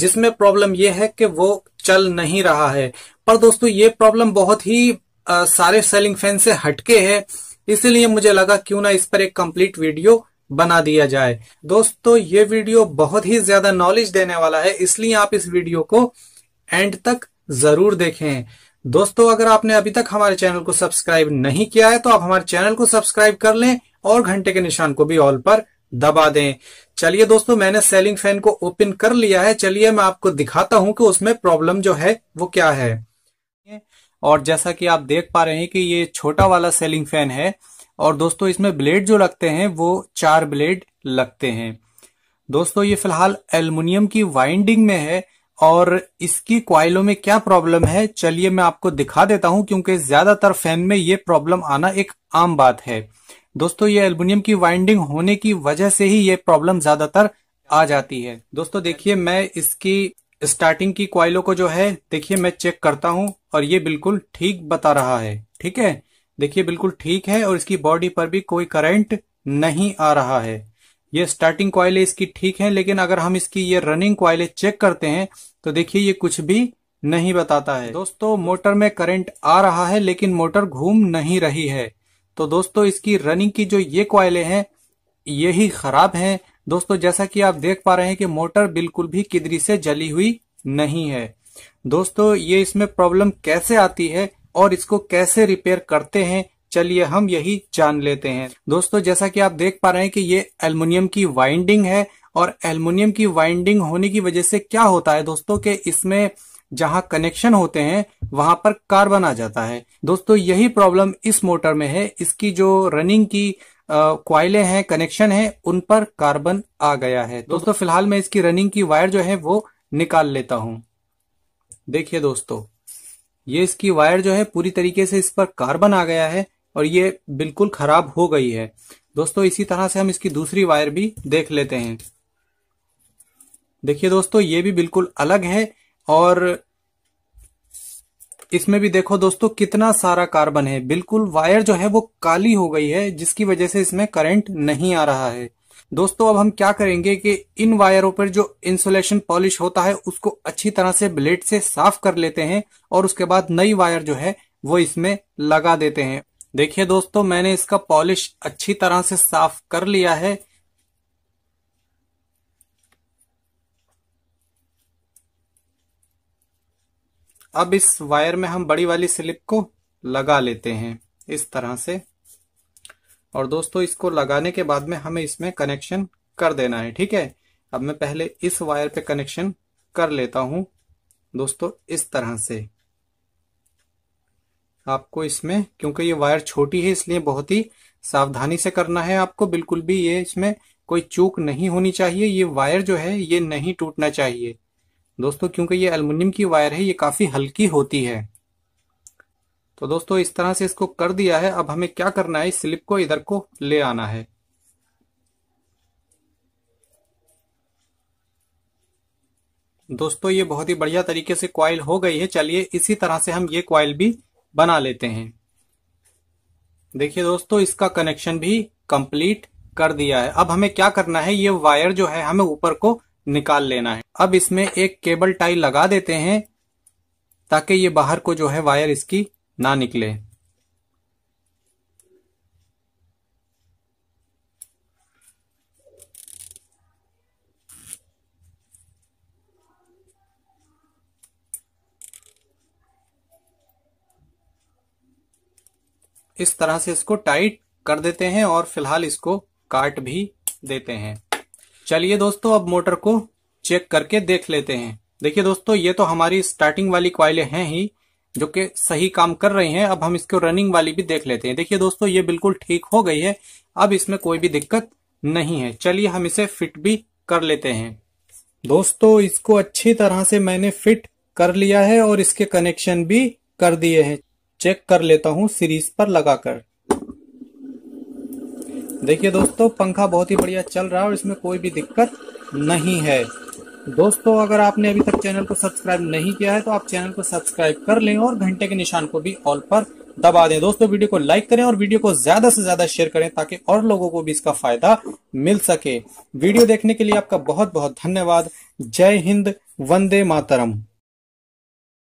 जिसमें प्रॉब्लम यह है कि वो चल नहीं रहा है। पर दोस्तों ये प्रॉब्लम बहुत ही सारे सेलिंग फैन से हटके है, इसलिए मुझे लगा क्यों ना इस पर एक कंप्लीट वीडियो बना दिया जाए। दोस्तों ये वीडियो बहुत ही ज्यादा नॉलेज देने वाला है, इसलिए आप इस वीडियो को एंड तक जरूर देखें। दोस्तों अगर आपने अभी तक हमारे चैनल को सब्सक्राइब नहीं किया है तो आप हमारे चैनल को सब्सक्राइब कर लें और घंटे के निशान को भी ऑल पर दबा दें। चलिए दोस्तों मैंने सेलिंग फैन को ओपन कर लिया है, चलिए मैं आपको दिखाता हूं कि उसमें प्रॉब्लम जो है वो क्या है। और जैसा कि आप देख पा रहे हैं कि ये छोटा वाला सेलिंग फैन है और दोस्तों इसमें ब्लेड जो लगते हैं वो 4 ब्लेड लगते हैं। दोस्तों ये फिलहाल एल्युमिनियम की वाइंडिंग में है और इसकी क्वाइलों में क्या प्रॉब्लम है चलिए मैं आपको दिखा देता हूं, क्योंकि ज्यादातर फैन में ये प्रॉब्लम आना एक आम बात है। दोस्तों ये एल्युमिनियम की वाइंडिंग होने की वजह से ही ये प्रॉब्लम ज्यादातर आ जाती है। दोस्तों देखिए मैं इसकी स्टार्टिंग की क्वाइलों को जो है देखिए मैं चेक करता हूं और ये बिल्कुल ठीक बता रहा है, ठीक है, देखिए बिल्कुल ठीक है और इसकी बॉडी पर भी कोई करंट नहीं आ रहा है। ये स्टार्टिंग कॉइलें इसकी ठीक है, लेकिन अगर हम इसकी ये रनिंग कॉइलें चेक करते हैं तो देखिए ये कुछ भी नहीं बताता है। दोस्तों मोटर में करंट आ रहा है लेकिन मोटर घूम नहीं रही है। तो दोस्तों इसकी रनिंग की जो ये कॉइलें हैं ये ही खराब हैं। दोस्तों जैसा कि आप देख पा रहे हैं कि मोटर बिल्कुल भी किधरी से जली हुई नहीं है। दोस्तों ये इसमें प्रॉब्लम कैसे आती है और इसको कैसे रिपेयर करते हैं चलिए हम यही जान लेते हैं। दोस्तों जैसा कि आप देख पा रहे हैं कि ये एल्युमिनियम की वाइंडिंग है और एल्युमिनियम की वाइंडिंग होने की वजह से क्या होता है दोस्तों कि इसमें जहां कनेक्शन होते हैं वहां पर कार्बन आ जाता है। दोस्तों यही प्रॉब्लम इस मोटर में है, इसकी जो रनिंग की कॉइलें हैं कनेक्शन है उन पर कार्बन आ गया है। दोस्तों फिलहाल मैं इसकी रनिंग की वायर जो है वो निकाल लेता हूं। देखिए दोस्तों ये इसकी वायर जो है पूरी तरीके से इस पर कार्बन आ गया है और ये बिल्कुल खराब हो गई है। दोस्तों इसी तरह से हम इसकी दूसरी वायर भी देख लेते हैं। देखिए दोस्तों ये भी बिल्कुल अलग है और इसमें भी देखो दोस्तों कितना सारा कार्बन है, बिल्कुल वायर जो है वो काली हो गई है जिसकी वजह से इसमें करंट नहीं आ रहा है। दोस्तों अब हम क्या करेंगे कि इन वायरों पर जो इंसुलेशन पॉलिश होता है उसको अच्छी तरह से ब्लेड से साफ कर लेते हैं और उसके बाद नई वायर जो है वो इसमें लगा देते हैं। देखिए दोस्तों मैंने इसका पॉलिश अच्छी तरह से साफ कर लिया है। अब इस वायर में हम बड़ी वाली स्लिप को लगा लेते हैं इस तरह से और दोस्तों इसको लगाने के बाद में हमें इसमें कनेक्शन कर देना है, ठीक है। अब मैं पहले इस वायर पे कनेक्शन कर लेता हूं दोस्तों इस तरह से। आपको इसमें क्योंकि ये वायर छोटी है इसलिए बहुत ही सावधानी से करना है, आपको बिल्कुल भी ये इसमें कोई चूक नहीं होनी चाहिए। ये वायर जो है ये नहीं टूटना चाहिए दोस्तों, क्योंकि ये एल्युमिनियम की वायर है ये काफी हल्की होती है। तो दोस्तों इस तरह से इसको कर दिया है। अब हमें क्या करना है, इस स्लिप को इधर को ले आना है। दोस्तों ये बहुत ही बढ़िया तरीके से कॉइल हो गई है। चलिए इसी तरह से हम ये कॉइल भी बना लेते हैं। देखिए दोस्तों इसका कनेक्शन भी कंप्लीट कर दिया है। अब हमें क्या करना है, ये वायर जो है हमें ऊपर को निकाल लेना है। अब इसमें एक केबल टाई लगा देते हैं ताकि ये बाहर को जो है वायर इसकी ना निकले। इस तरह से इसको टाइट कर देते हैं और फिलहाल इसको काट भी देते हैं। चलिए दोस्तों अब मोटर को चेक करके देख लेते हैं। देखिए दोस्तों ये तो हमारी स्टार्टिंग वाली कॉइलें हैं ही जो कि सही काम कर रही हैं। अब हम इसको रनिंग वाली भी देख लेते हैं। देखिए दोस्तों ये बिल्कुल ठीक हो गई है, अब इसमें कोई भी दिक्कत नहीं है। चलिए हम इसे फिट भी कर लेते हैं। दोस्तों इसको अच्छी तरह से मैंने फिट कर लिया है और इसके कनेक्शन भी कर दिए हैं। चेक कर लेता हूं सीरीज पर लगाकर। देखिए दोस्तों पंखा बहुत ही बढ़िया चल रहा है और इसमें कोई भी दिक्कत नहीं है। दोस्तों अगर आपने अभी तक चैनल को सब्सक्राइब नहीं किया है तो आप चैनल को सब्सक्राइब कर लें और घंटे के निशान को भी ऑल पर दबा दें। दोस्तों वीडियो को लाइक करें और वीडियो को ज्यादा से ज्यादा शेयर करें ताकि और लोगों को भी इसका फायदा मिल सके। वीडियो देखने के लिए आपका बहुत बहुत धन्यवाद। जय हिंद, वंदे मातरम।